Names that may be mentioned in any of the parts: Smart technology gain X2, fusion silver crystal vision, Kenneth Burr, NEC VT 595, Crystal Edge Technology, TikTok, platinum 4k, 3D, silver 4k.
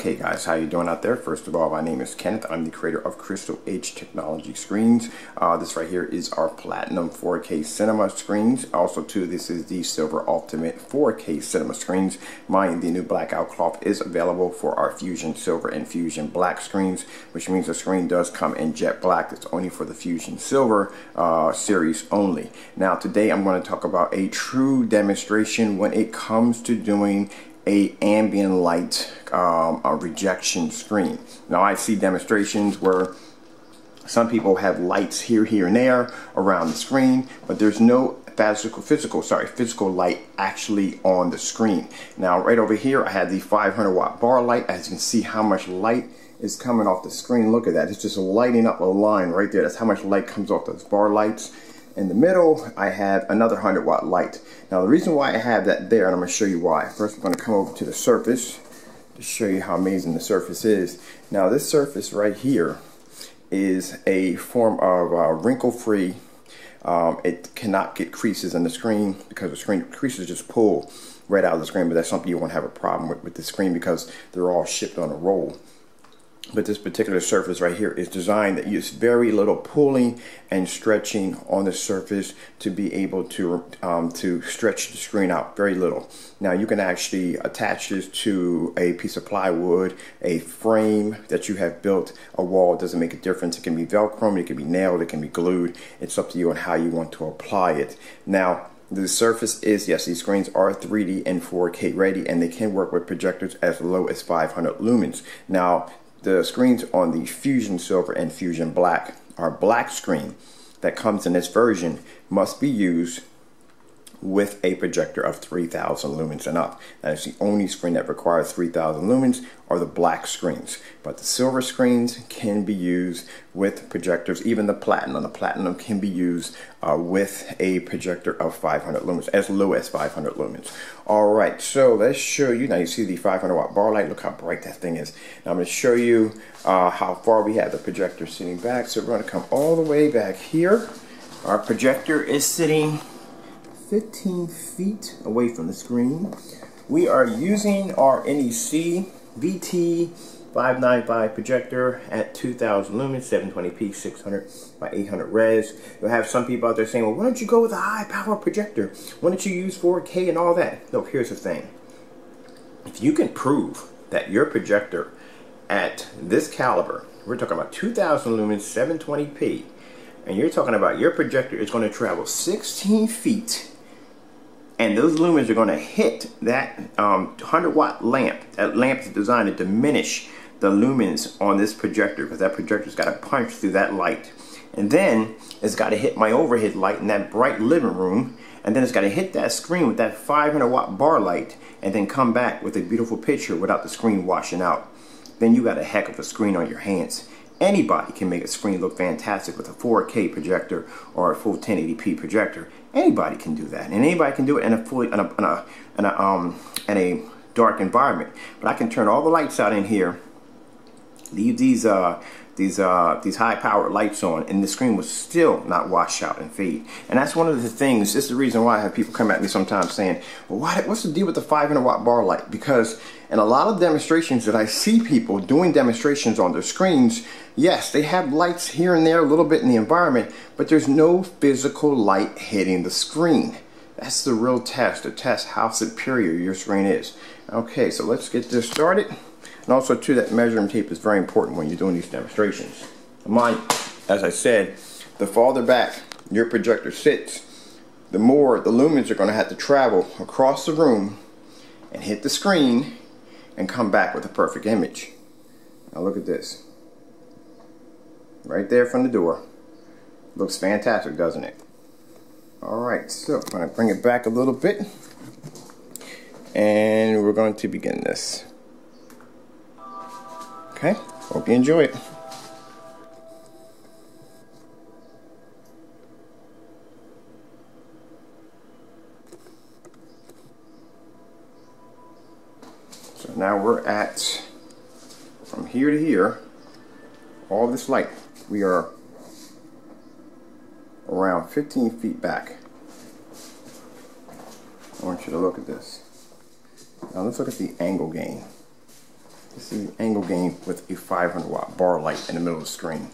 Hey guys, how you doing out there? First of all, my name is Kenneth. I'm the creator of Crystal Edge Technology screens. This right here is our platinum 4k cinema screens. Also too, this is the silver ultimate 4k cinema screens. Mine, the new blackout cloth, is available for our fusion silver and fusion black screens, which means the screen does come in jet black. It's only for the fusion silver series only. Now today I'm going to talk about a true demonstration when it comes to doing a ambient light a rejection screen. Now I see demonstrations where some people have lights here and there around the screen, but there's no physical light actually on the screen. Now right over here I have the 500-watt bar light. As you can see how much light is coming off the screen. Look at that, it's just lighting up a line right there. That's how much light comes off those bar lights. In the middle, I have another 100-watt light. Now, the reason why I have that there, and I'm going to show you why. First, I'm going to come over to the surface to show you how amazing the surface is. Now, this surface right here is a form of wrinkle-free. It cannot get creases in the screen because the screen creases just pull right out of the screen, but that's something you won't have a problem with the screen because they're all shipped on a roll. But this particular surface right here is designed that use very little pulling and stretching on the surface to be able to stretch the screen out, very little. Now you can actually attach this to a piece of plywood, a frame that you have built, a wall. It doesn't make a difference. It can be Velcro, it can be nailed, it can be glued. It's up to you on how you want to apply it. Now, the surface is, yes, these screens are 3D and 4K ready, and they can work with projectors as low as 500 lumens. Now, the screens on the Fusion Silver and Fusion Black, our black screen that comes in this version, must be used with a projector of 3,000 lumens and up. That is the only screen that requires 3,000 lumens are the black screens. But the silver screens can be used with projectors. Even the platinum. The platinum can be used with a projector of 500 lumens, as low as 500 lumens. All right, so let's show you. Now you see the 500-watt bar light. Look how bright that thing is. Now I'm going to show you how far we have the projector sitting back. So we're going to come all the way back here. Our projector is sitting 15 feet away from the screen. We are using our NEC VT 595 projector at 2,000 lumens, 720p, 600 by 800 res. You'll have some people out there saying, well, why don't you go with a high power projector? Why don't you use 4K and all that? No, here's the thing. If you can prove that your projector at this caliber, we're talking about 2,000 lumens, 720p, and you're talking about your projector is going to travel 16 feet, and those lumens are going to hit that 100-watt lamp. That lamp is designed to diminish the lumens on this projector because that projector's got to punch through that light. And then it's got to hit my overhead light in that bright living room. And then it's got to hit that screen with that 500-watt bar light and then come back with a beautiful picture without the screen washing out. Then you got a heck of a screen on your hands. Anybody can make a screen look fantastic with a 4K projector or a full 1080p projector. Anybody can do that, and anybody can do it in a fully in a dark environment. But I can turn all the lights out in here, leave these high-powered lights on, and the screen will still not wash out and fade. And that's one of the things. This is the reason why I have people come at me sometimes saying, "Well, what's the deal with the 500-watt bar light?" Because in a lot of demonstrations that I see people doing demonstrations on their screens, yes, they have lights here and there, a little bit in the environment, but there's no physical light hitting the screen. That's the real test to test how superior your screen is. Okay, so let's get this started. And also too, that measuring tape is very important when you're doing these demonstrations. Mine, as I said, the farther back your projector sits, the more the lumens are going to have to travel across the room and hit the screen and come back with a perfect image. Now look at this. Right there from the door. Looks fantastic, doesn't it? Alright, so I'm going to bring it back a little bit. And we're going to begin this. Okay, hope you enjoy it. So now we're at, from here to here, all this light. We are around 15 feet back. I want you to look at this. Now let's look at the angle gain. This is angle gain with a 500 watt bar light in the middle of the screen.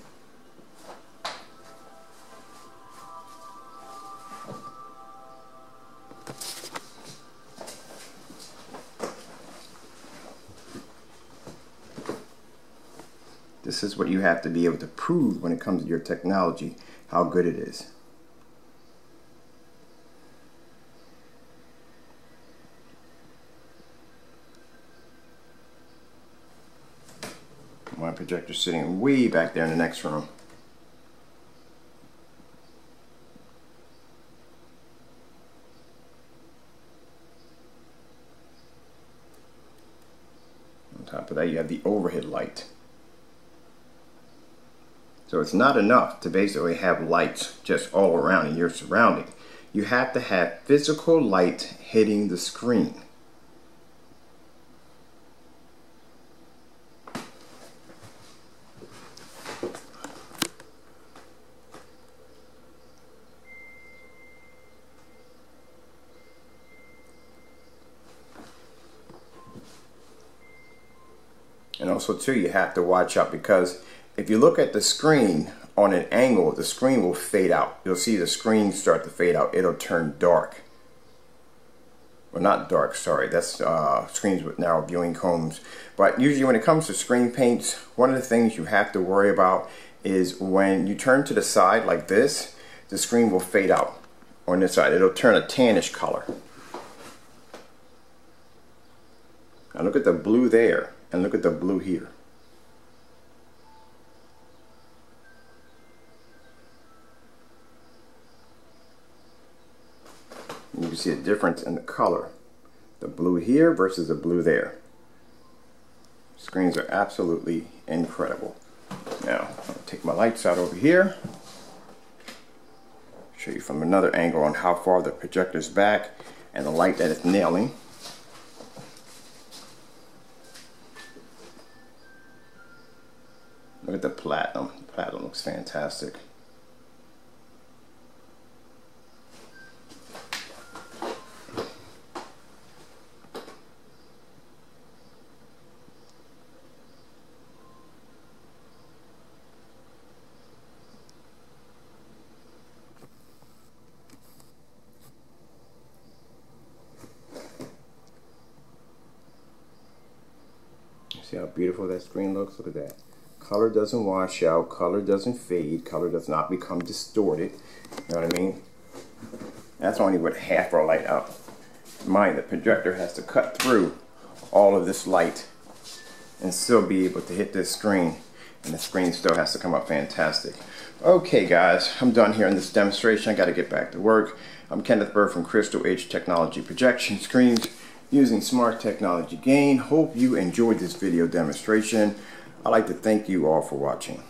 This is what you have to be able to prove when it comes to your technology, how good it is. My projector's sitting way back there in the next room. On top of that, you have the overhead light. So it's not enough to basically have lights just all around in your surrounding. You have to have physical light hitting the screen. And also too, you have to watch out, because if you look at the screen on an angle, the screen will fade out. You'll see the screen start to fade out. It'll turn dark. Well, not dark, sorry. That's screens with narrow viewing combs. But usually when it comes to screen paints, one of the things you have to worry about is when you turn to the side like this, the screen will fade out on this side. It'll turn a tannish color. Now look at the blue there and look at the blue here. You can see a difference in the color. The blue here versus the blue there. Screens are absolutely incredible. Now, I'll take my lights out over here. Show you from another angle on how far the projector's back and the light that it's nailing. Look at the platinum. The platinum looks fantastic. See how beautiful that screen looks? Look at that. Color doesn't wash out, color doesn't fade, color does not become distorted. You know what I mean? That's only with half our light up. Mind, the projector has to cut through all of this light and still be able to hit this screen, and the screen still has to come up fantastic. Okay guys, I'm done here in this demonstration. I gotta get back to work. I'm Kenneth Burr from Crystal Edge Technology Projection Screens, using smart technology gain. Hope you enjoyed this video demonstration. I'd like to thank you all for watching.